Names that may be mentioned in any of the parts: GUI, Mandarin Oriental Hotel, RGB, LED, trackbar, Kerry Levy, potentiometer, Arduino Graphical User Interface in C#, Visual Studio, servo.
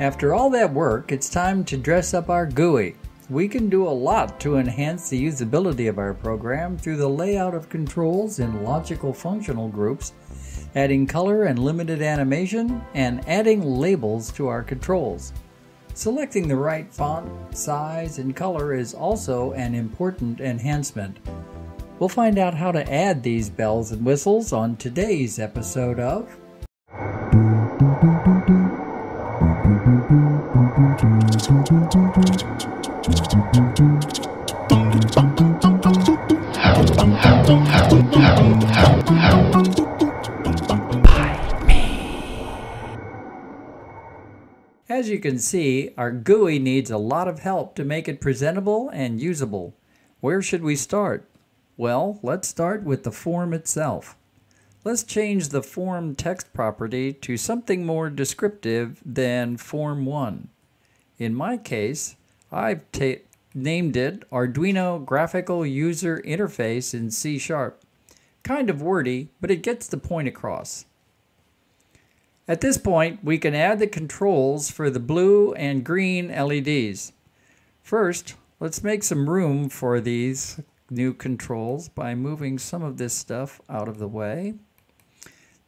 After all that work, it's time to dress up our GUI. We can do a lot to enhance the usability of our program through the layout of controls in logical functional groups, adding color and limited animation, and adding labels to our controls. Selecting the right font, size, and color is also an important enhancement. We'll find out how to add these bells and whistles on today's episode of As you can see, our GUI needs a lot of help to make it presentable and usable. Where should we start? Well, let's start with the form itself. Let's change the form text property to something more descriptive than form 1. In my case, I've named it Arduino Graphical User Interface in C#. Kind of wordy, but it gets the point across. At this point, we can add the controls for the blue and green LEDs. First, let's make some room for these new controls by moving some of this stuff out of the way.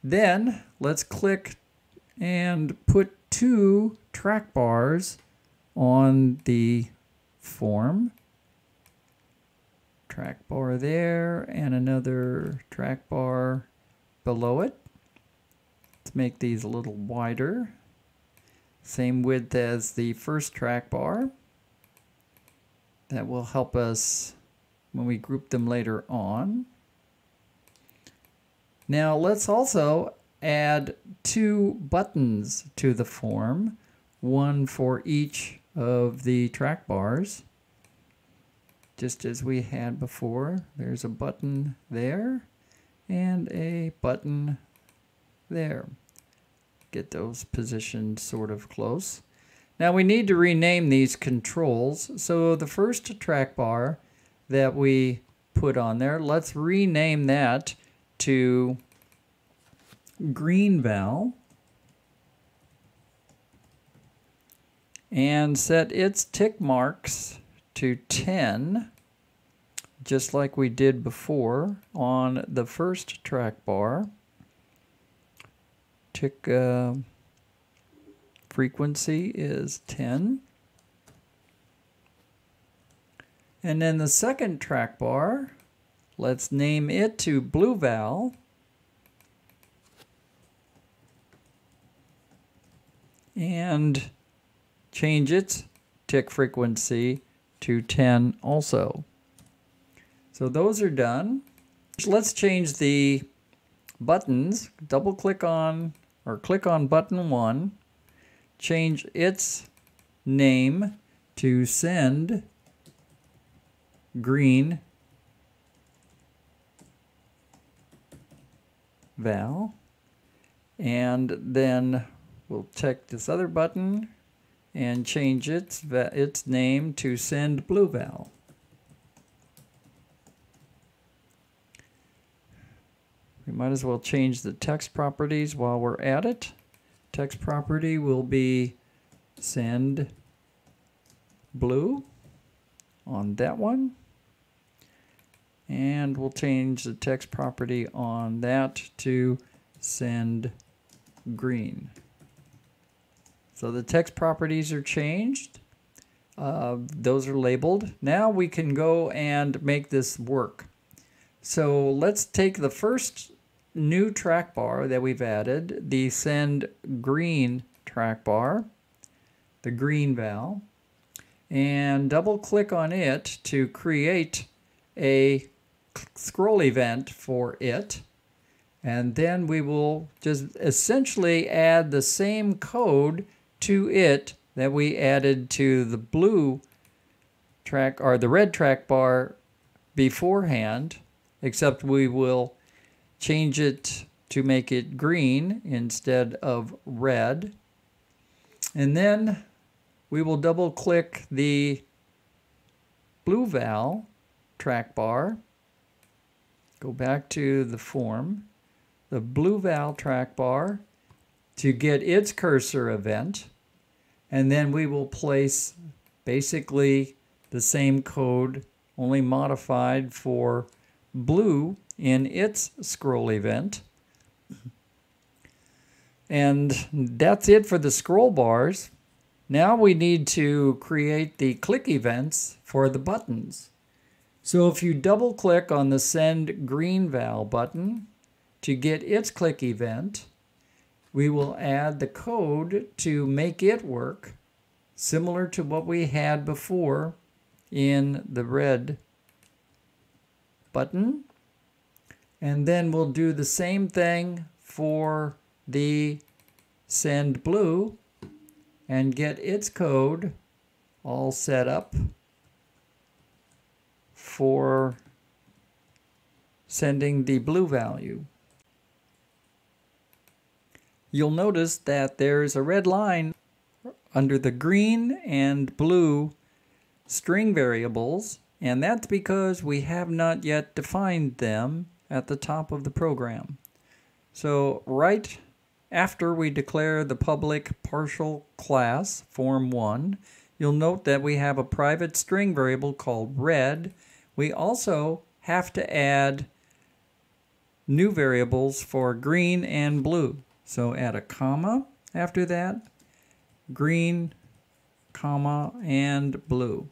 Then let's click and put two track bars on the form. Track bar there and another track bar below it. Let's make these a little wider. Same width as the first track bar. That will help us when we group them later on. Now let's also add two buttons to the form, one for each of the track bars, just as we had before. There's a button there and a button there. Get those positioned sort of close. Now we need to rename these controls, so the first track bar that we put on there, let's rename that to green bell and set its tick marks to 10, just like we did before on the first track bar. Tick frequency is 10. And then the second track bar, let's name it to Blue Val and change its tick frequency to 10 also. So those are done. Let's change the buttons. Double click on or click on button 1. Change its name to send green val, and then we'll check this other button and change its name to send blue val. We might as well change the text properties while we're at it. Text property will be send blue on that one. And we'll change the text property on that to send green. So the text properties are changed. Those are labeled. Now we can go and make this work. So let's take the first new track bar that we've added, the send green track bar, the green val, and double click on it to create a scroll event for it, and then we will just essentially add the same code to it that we added to the blue track or the red track bar beforehand, except we will change it to make it green instead of red. And then we will double click the blue val track bar, go back to the form, the blue val track bar to get its cursor event, and then we will place basically the same code, only modified for blue in its scroll event. And that's it for the scroll bars. Now we need to create the click events for the buttons. So if you double click on the Send Green Val button to get its click event, we will add the code to make it work, similar to what we had before in the red button. And then we'll do the same thing for the Send Blue and get its code all set up for sending the blue value. You'll notice that there's a red line under the green and blue string variables, and that's because we have not yet defined them at the top of the program. So right after we declare the public partial class, form1, you'll note that we have a private string variable called red. We also have to add new variables for green and blue. So add a comma after that, green, comma, and blue.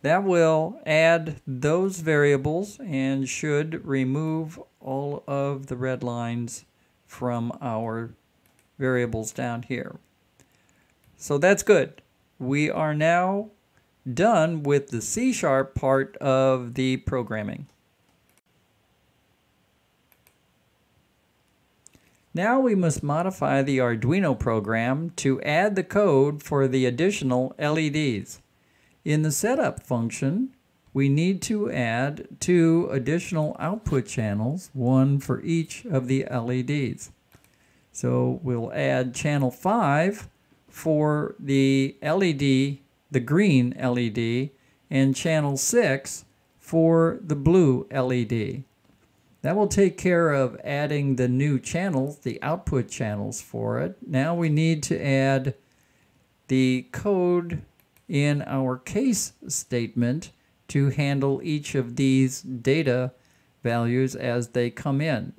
That will add those variables and should remove all of the red lines from our variables down here. So that's good. We are now done with the C# part of the programming. Now we must modify the Arduino program to add the code for the additional LEDs. In the setup function, we need to add 2 additional output channels, one for each of the LEDs. So we'll add channel 5 for the LED, the green LED, and channel 6 for the blue LED. That will take care of adding the new channels, the output channels for it. Now we need to add the code in our case statement to handle each of these data values as they come in.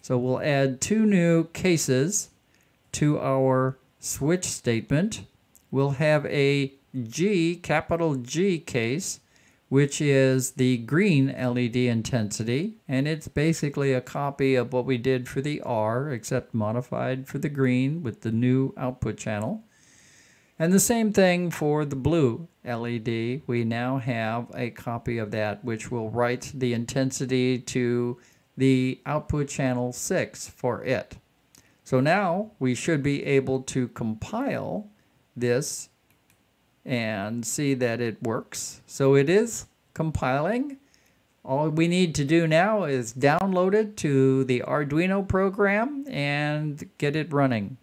So we'll add 2 new cases to our switch statement. We'll have a G, capital G case, which is the green LED intensity, and it's basically a copy of what we did for the R, except modified for the green with the new output channel. And the same thing for the blue LED. We now have a copy of that, which will write the intensity to the output channel 6 for it. So now we should be able to compile this and see that it works. So it is compiling. All we need to do now is download it to the Arduino program and get it running.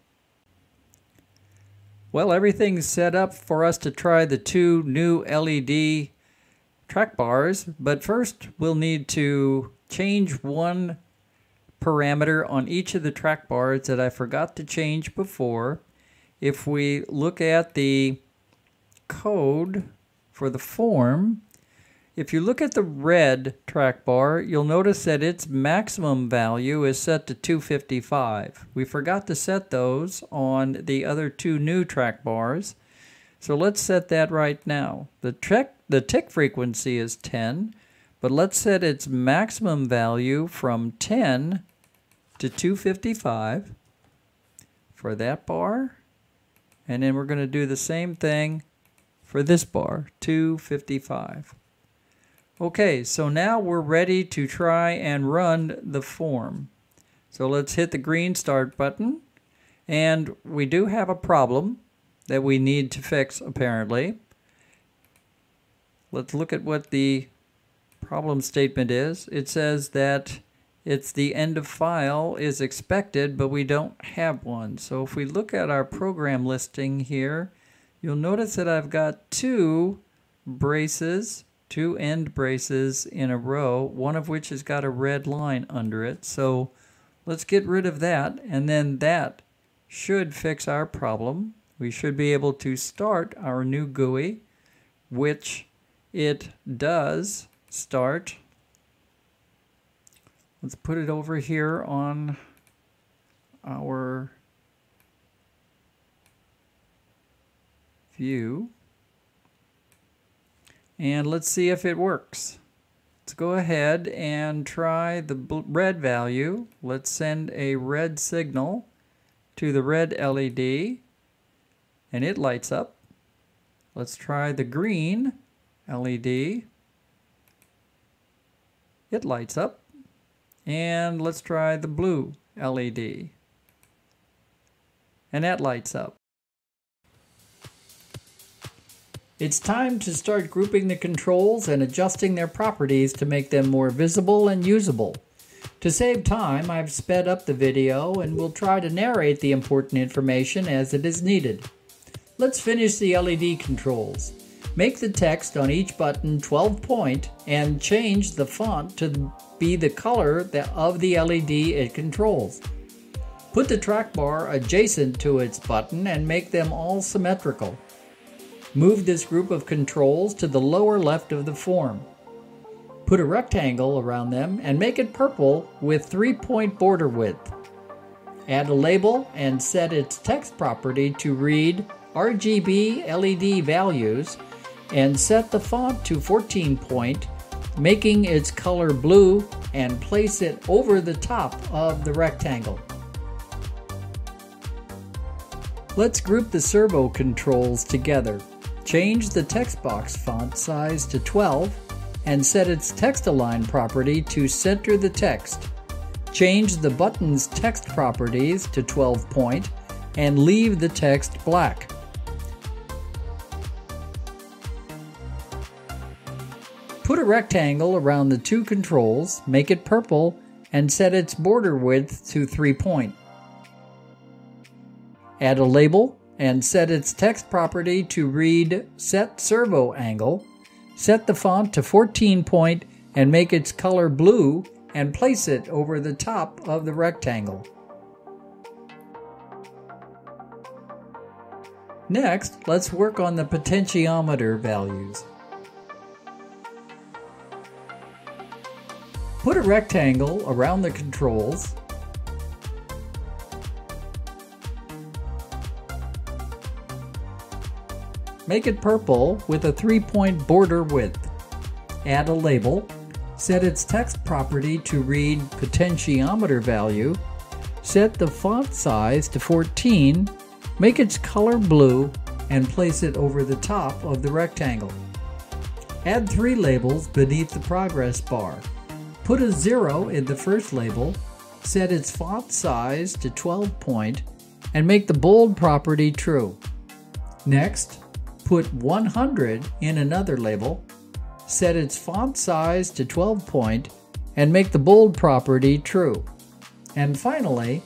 Well, everything's set up for us to try the 2 new LED track bars, but first we'll need to change one parameter on each of the track bars that I forgot to change before. If we look at the code for the form, if you look at the red track bar, you'll notice that its maximum value is set to 255. We forgot to set those on the other 2 new track bars, so let's set that right now. The tick frequency is 10, but let's set its maximum value from 10 to 255 for that bar, and then we're going to do the same thing for this bar, 255. Okay, so now we're ready to try and run the form. So let's hit the green start button, and we do have a problem that we need to fix apparently. Let's look at what the problem statement is. It says that it's the end of file is expected, but we don't have one. So if we look at our program listing here, you'll notice that I've got 2 braces, 2 end braces in a row, one of which has got a red line under it. So let's get rid of that, and then that should fix our problem. we should be able to start our new GUI, which it does start. Let's put it over here on our view. And let's see if it works. Let's go ahead and try the red value. Let's send a red signal to the red LED, and it lights up. Let's try the green LED. It lights up. And let's try the blue LED. And that lights up. It's time to start grouping the controls and adjusting their properties to make them more visible and usable. To save time, I've sped up the video and will try to narrate the important information as it is needed. Let's finish the LED controls. Make the text on each button 12-point and change the font to be the color of the LED it controls. Put the trackbar adjacent to its button and make them all symmetrical. Move this group of controls to the lower left of the form. Put a rectangle around them and make it purple with 3-point border width. Add a label and set its text property to read RGB LED values and set the font to 14-point, making its color blue, and place it over the top of the rectangle. Let's group the servo controls together. Change the text box font size to 12 and set its text align property to center the text. Change the button's text properties to 12-point and leave the text black. Put a rectangle around the two controls, make it purple, and set its border width to 3-point. Add a label and set its text property to read Set Servo Angle. Set the font to 14-point and make its color blue and place it over the top of the rectangle. Next, let's work on the potentiometer values. Put a rectangle around the controls. Make it purple with a 3-point border width. Add a label. Set its text property to read potentiometer value. Set the font size to 14. Make its color blue and place it over the top of the rectangle. Add 3 labels beneath the progress bar. Put a 0 in the first label, set its font size to 12-point, and make the bold property true. Next, put 100 in another label, set its font size to 12-point, and make the bold property true. And finally,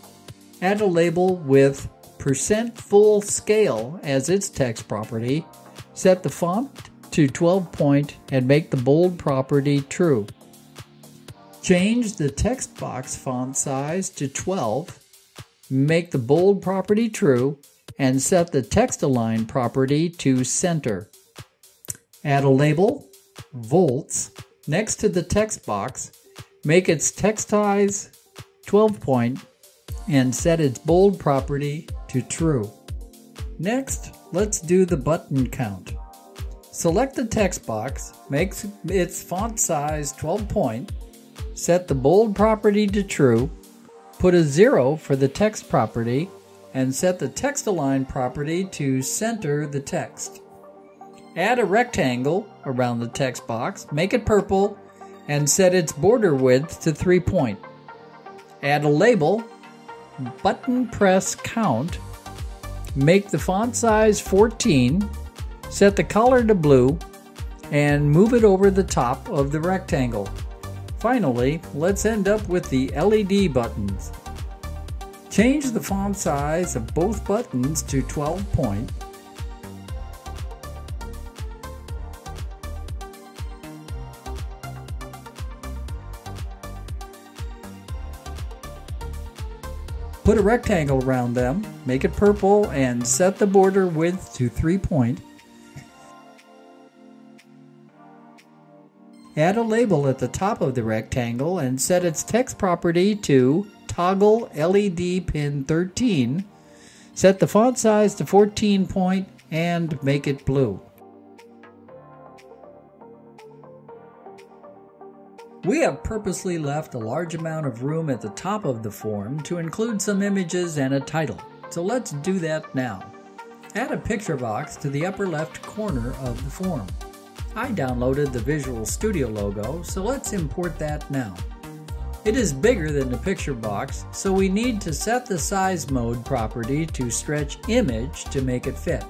add a label with %FullScale as its text property, set the font to 12-point, and make the bold property true. Change the text box font size to 12, make the bold property true, and set the text align property to center. Add a label, volts, next to the text box, make its text size 12-point, and set its bold property to true. Next, let's do the button count. Select the text box, make its font size 12-point, set the bold property to true, put a 0 for the text property, and set the text align property to center the text. Add a rectangle around the text box, make it purple, and set its border width to 3-point. Add a label, button press count, make the font size 14, set the color to blue, and move it over the top of the rectangle. Finally, let's end up with the LED buttons. Change the font size of both buttons to 12-point. Put a rectangle around them, make it purple, and set the border width to 3 point. Add a label at the top of the rectangle and set its text property to toggle LED pin 13. Set the font size to 14 point and make it blue. We have purposely left a large amount of room at the top of the form to include some images and a title, so let's do that now. Add a picture box to the upper left corner of the form. I downloaded the Visual Studio logo, so let's import that now. It is bigger than the picture box, so we need to set the size mode property to stretch image to make it fit.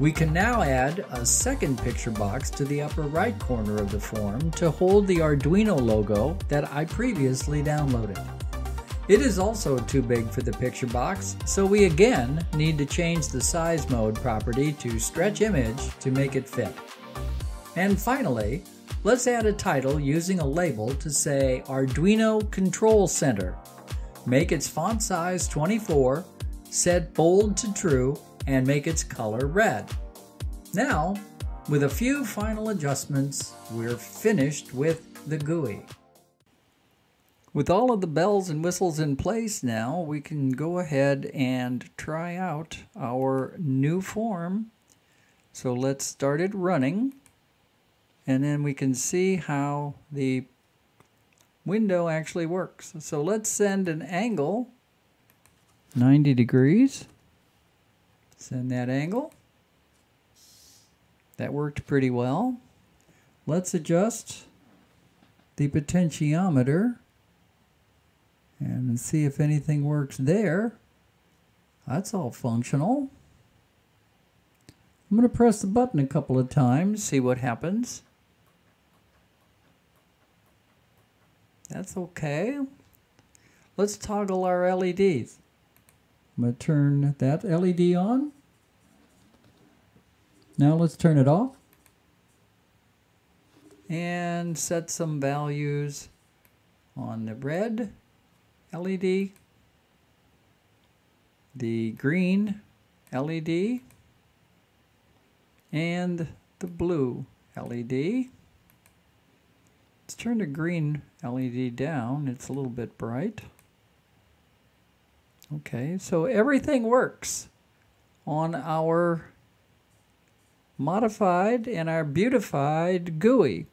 We can now add a second picture box to the upper right corner of the form to hold the Arduino logo that I previously downloaded. It is also too big for the picture box, so we again need to change the size mode property to stretch image to make it fit. And finally, let's add a title using a label to say Arduino Control Center. Make its font size 24, set bold to true, and make its color red. Now, with a few final adjustments, we're finished with the GUI. With all of the bells and whistles in place now, we can go ahead and try out our new form. So let's start it running, and then we can see how the window actually works. So let's send an angle, 90 degrees. Send that angle. That worked pretty well. Let's adjust the potentiometer and see if anything works there. That's all functional. I'm going to press the button a couple of times, see what happens. That's okay. Let's toggle our LEDs. I'm going to turn that LED on. Now let's turn it off. And set some values on the red LED, the green LED, and the blue LED. Let's turn the green LED down. It's a little bit bright. Okay, so everything works on our modified and our beautified GUI.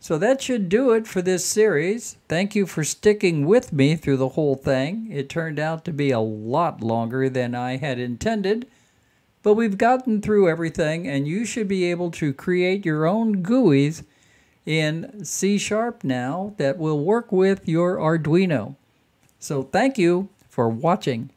So that should do it for this series. Thank you for sticking with me through the whole thing. It turned out to be a lot longer than I had intended, but we've gotten through everything, and you should be able to create your own GUIs in C# now that will work with your Arduino. So thank you for watching.